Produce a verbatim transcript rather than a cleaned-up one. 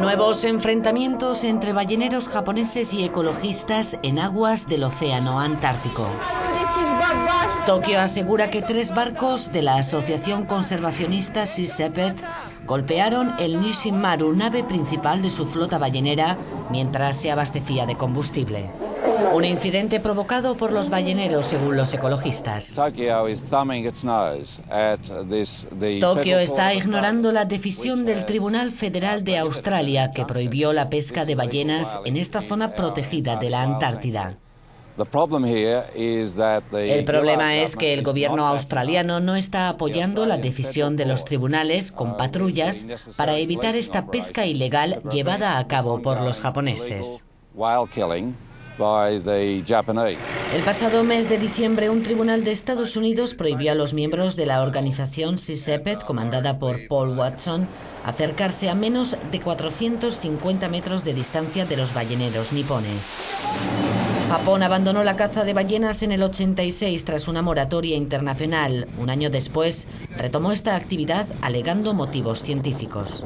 Nuevos enfrentamientos entre balleneros japoneses y ecologistas en aguas del Océano Antártico. Tokio asegura que tres barcos de la Asociación Conservacionista Sea Shepherd golpearon el Nisshin Maru, nave principal de su flota ballenera, mientras se abastecía de combustible. Un incidente provocado por los balleneros, según los ecologistas. Tokio está ignorando la decisión del Tribunal Federal de Australia, que prohibió la pesca de ballenas en esta zona protegida de la Antártida. El problema es que el gobierno australiano no está apoyando la decisión de los tribunales con patrullas para evitar esta pesca ilegal llevada a cabo por los japoneses. El pasado mes de diciembre, un tribunal de Estados Unidos prohibió a los miembros de la organización Sea Shepherd, comandada por Paul Watson, acercarse a menos de cuatrocientos cincuenta metros de distancia de los balleneros nipones. Japón abandonó la caza de ballenas en el ochenta y seis tras una moratoria internacional. Un año después, retomó esta actividad alegando motivos científicos.